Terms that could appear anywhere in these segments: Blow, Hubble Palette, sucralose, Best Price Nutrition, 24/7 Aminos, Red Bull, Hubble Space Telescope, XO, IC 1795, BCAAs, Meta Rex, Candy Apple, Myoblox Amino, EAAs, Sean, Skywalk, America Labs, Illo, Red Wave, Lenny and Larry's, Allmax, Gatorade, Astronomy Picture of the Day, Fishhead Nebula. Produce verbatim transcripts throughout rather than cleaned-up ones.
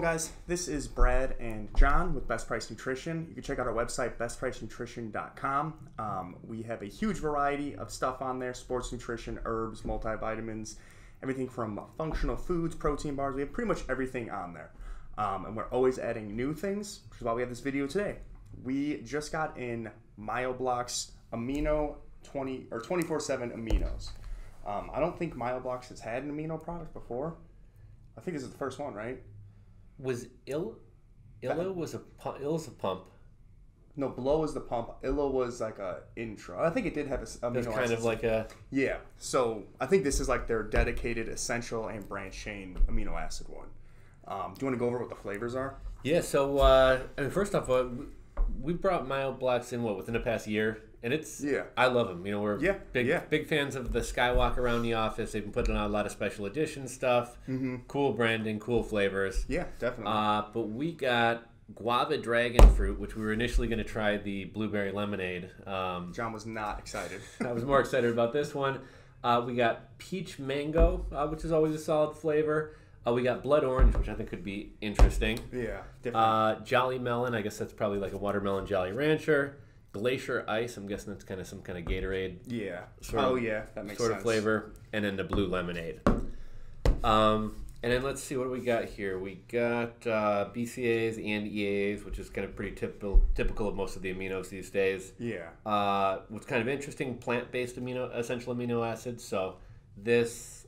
going, guys? This is Brad and John with Best Price Nutrition. You can check out our website, best price nutrition dot com. Um, we have a huge variety of stuff on there: sports nutrition, herbs, multivitamins, everything from functional foods, protein bars. We have pretty much everything on there. Um, and we're always adding new things, which is why we have this video today. We just got in Myoblox Amino twenty or twenty-four seven aminos. Um, I don't think Myoblox has had an amino product before. I think this is the first one, right? Was Illo Illo was a Illo's a pump? No, Blow is the pump. Illo was like a intro. I think it did have a amino. It's kind of like a yeah. So I think this is like their dedicated essential and branch chain amino acid one. Um, do you want to go over what the flavors are? Yeah. So uh, I mean, first off, uh, we brought Myoblox in what within the past year, and it's yeah. I love them. You know, we're yeah, big yeah. big fans of the Skywalk around the office. They've been putting out a lot of special edition stuff, mm-hmm. cool branding, cool flavors. Yeah, definitely. Uh, but we got guava dragon fruit, which we were initially going to try the blueberry lemonade. Um, John was not excited. I was more excited about this one. Uh, we got peach mango, uh, which is always a solid flavor. Uh, we got blood orange, which I think could be interesting. Yeah, definitely. Uh, Jolly melon, I guess that's probably like a watermelon Jolly Rancher. Glacier ice, I'm guessing that's kind of some kind of Gatorade. Yeah. Sort of, oh yeah, that makes sort sense. Sort of flavor, and then the blue lemonade. Um, and then let's see what do we got here. We got uh, B C A As and E A As, which is kind of pretty typical typical of most of the aminos these days. Yeah. Uh, what's kind of interesting, plant-based amino essential amino acids. So this,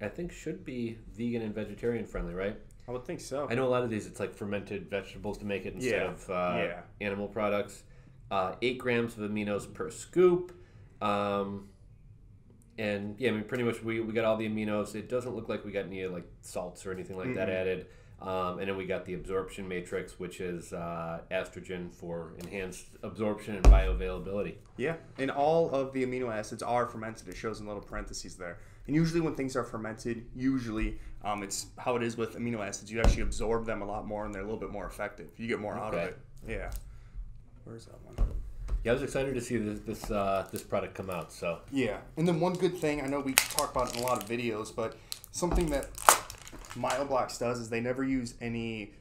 I think, should be vegan and vegetarian friendly, right? I would think so. I know a lot of these, it's like fermented vegetables to make it instead yeah. of uh, yeah. animal products. Uh, eight grams of aminos per scoop. Um, and yeah, I mean, pretty much we, we got all the aminos. It doesn't look like we got any like salts or anything like mm-hmm. that added. Um, and then we got the absorption matrix, which is uh, estrogen for enhanced absorption and bioavailability. Yeah, and all of the amino acids are fermented. It shows in little parentheses there. And usually when things are fermented, usually um, it's how it is with amino acids. You actually absorb them a lot more, and they're a little bit more effective. You get more okay. out of it. Yeah. Where's that one? Yeah, I was excited to see this this, uh, this product come out. So yeah, and then one good thing, I know we talk about it in a lot of videos, but something that Myoblox does is they never use any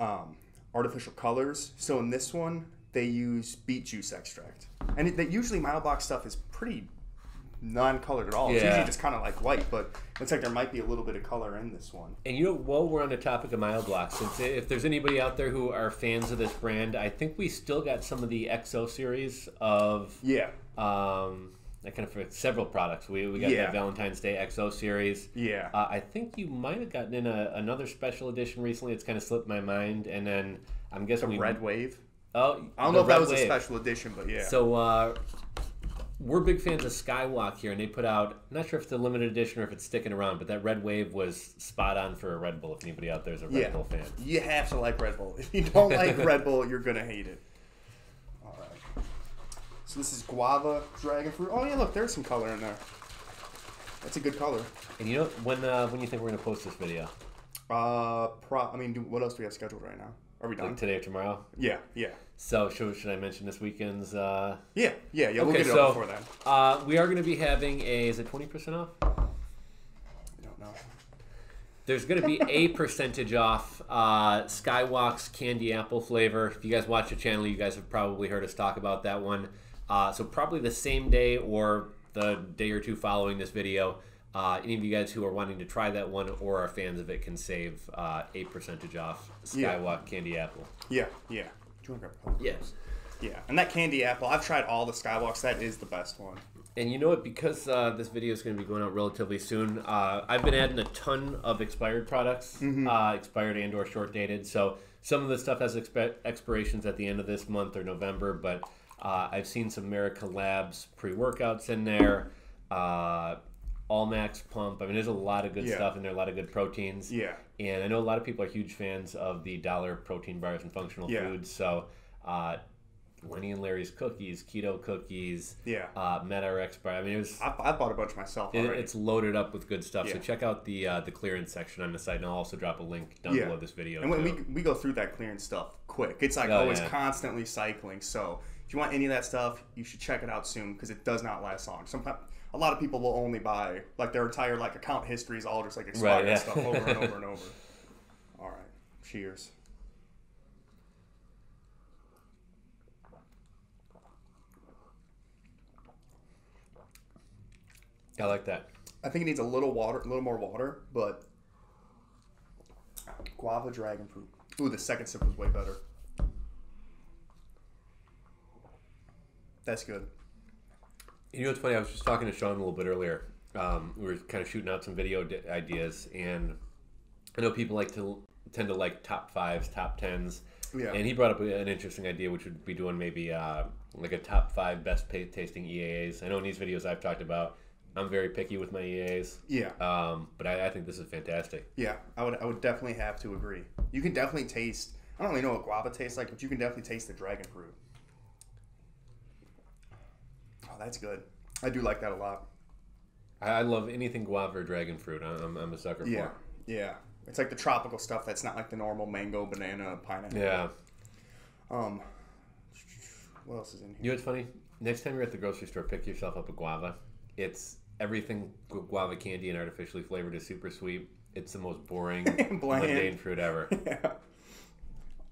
um, artificial colors. So in this one, they use beet juice extract, and it, that usually Myoblox stuff is pretty non-colored at all. Yeah. It's usually just kind of like white, but it looks like there might be a little bit of color in this one. And you know, while we're on the topic of Myoblox, since if there's anybody out there who are fans of this brand, I think we still got some of the X O series of yeah. Um, I kind of forget several products. We, we got yeah. the Valentine's Day X O series. Yeah. Uh, I think you might have gotten in a, another special edition recently. It's kind of slipped my mind. And then I'm guessing... The we, Red Wave? Oh, I don't know if Red that was Wave. a special edition, but yeah. So uh, we're big fans of Skywalk here, and they put out... I'm not sure if it's a limited edition or if it's sticking around, but that Red Wave was spot on for a Red Bull, if anybody out there is a Red yeah. Bull fan. You have to like Red Bull. If you don't like Red Bull, you're going to hate it. So this is guava, dragon fruit. Oh yeah, look, there's some color in there. That's a good color. And you know when? Uh, when you think we're gonna post this video? Uh, pro. I mean, do, what else do we have scheduled right now? Are we done? Like today or tomorrow? Yeah, yeah. So should should I mention this weekend's? Uh... Yeah, yeah, yeah. We'll okay, get it so, up before then. Uh, we are gonna be having a. Is it twenty percent off? I don't know. There's gonna be a percentage off uh, Skywalk's Candy Apple flavor. If you guys watch the channel, you guys have probably heard us talk about that one. Uh, so probably the same day or the day or two following this video, uh, any of you guys who are wanting to try that one or are fans of it can save uh, a percentage off Skywalk yeah. Candy Apple. Yeah, yeah. Do you want to grab Yes. Yeah, and that Candy Apple, I've tried all the Skywalks. That is the best one. And you know what? Because uh, this video is going to be going out relatively soon, uh, I've been adding a ton of expired products, mm-hmm. uh, expired and or short-dated. So some of the stuff has exp expirations at the end of this month or November, but... Uh, I've seen some America Labs pre-workouts in there, uh, Allmax pump. I mean, there's a lot of good yeah. stuff in there, a lot of good proteins. Yeah. And I know a lot of people are huge fans of the dollar protein bars and functional yeah. foods. So uh, Lenny and Larry's cookies, keto cookies, yeah. uh, Meta Rex bar. I mean, it was, I, I bought a bunch myself already. It, it's loaded up with good stuff. Yeah. So check out the uh, the clearance section on the site, and I'll also drop a link down yeah. below this video. And when we, we go through that clearance stuff quick. It's like oh, always yeah. constantly cycling, so... If you want any of that stuff, you should check it out soon because it does not last long. Sometimes a lot of people will only buy like their entire like account history is all just like expired right, yeah. stuff over and over and over. All right. Cheers. I like that. I think it needs a little water, a little more water, but guava dragon fruit. Ooh, the second sip was way better. That's good. You know what's funny? I was just talking to Sean a little bit earlier. Um, we were kind of shooting out some video d ideas, and I know people like to tend to like top fives, top tens. Yeah. And he brought up an interesting idea, which would be doing maybe uh, like a top five best tasting E A As. I know in these videos I've talked about, I'm very picky with my E A As. Yeah. Um, but I, I think this is fantastic. Yeah, I would I would definitely have to agree. You can definitely taste, I don't really know what guava tastes like, but you can definitely taste the dragon fruit. Oh, that's good. I do like that a lot. I, I love anything guava or dragon fruit. I'm, I'm a sucker yeah. for it. Yeah. It's like the tropical stuff that's not like the normal mango, banana, pineapple. Yeah. Um, what else is in here? You know what's funny? Next time you're at the grocery store, pick yourself up a guava. It's everything guava candy and artificially flavored is super sweet. It's the most boring, mundane fruit ever. Yeah.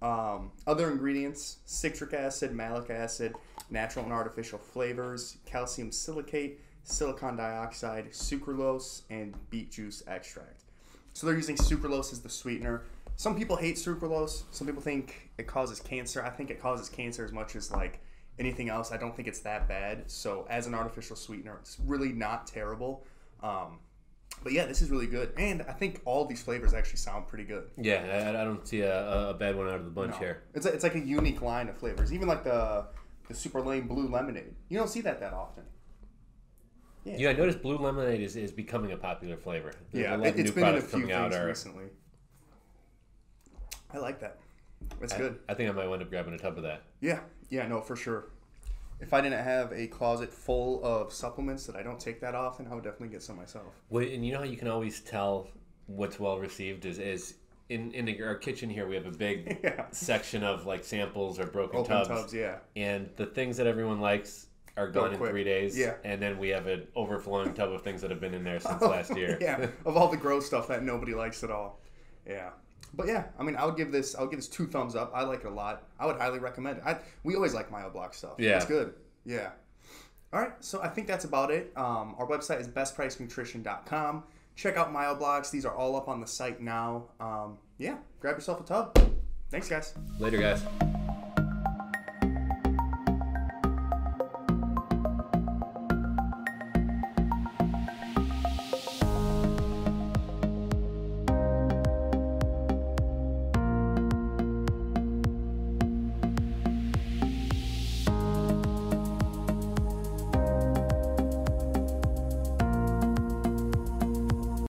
Um, other ingredients, citric acid, malic acid, natural and artificial flavors, calcium silicate, silicon dioxide, sucralose, and beet juice extract. So they're using sucralose as the sweetener. Some people hate sucralose. Some people think it causes cancer. I think it causes cancer as much as like anything else. I don't think it's that bad. So as an artificial sweetener, it's really not terrible. Um, but yeah, this is really good. And I think all these flavors actually sound pretty good. Yeah, I, I don't see a, a bad one out of the bunch no. here. It's, a, it's like a unique line of flavors. Even like the, the super lame blue lemonade. You don't see that that often. Yeah, yeah I noticed blue lemonade is, is becoming a popular flavor. There's yeah, a lot it, of it's new been products in a few coming things out recently. Are... I like that. That's I, good. I think I might wind up grabbing a tub of that. Yeah. Yeah, no, for sure. If I didn't have a closet full of supplements that I don't take that often, I would definitely get some myself. Well, and you know how you can always tell what's well received is, is in, in our kitchen here, we have a big yeah. section of like samples or broken Open tubs. tubs. Yeah. And the things that everyone likes are gone in three days. Yeah. And then we have an overflowing tub of things that have been in there since oh, last year. Yeah. Of all the gross stuff that nobody likes at all. Yeah. But yeah, I mean, I would give this. I would give this two thumbs up. I like it a lot. I would highly recommend it. I, we always like Myoblox stuff. Yeah, it's good. Yeah. All right, so I think that's about it. Um, our website is best price nutrition dot com. Check out Myoblox. These are all up on the site now. Um, yeah, grab yourself a tub. Thanks, guys. Later, guys.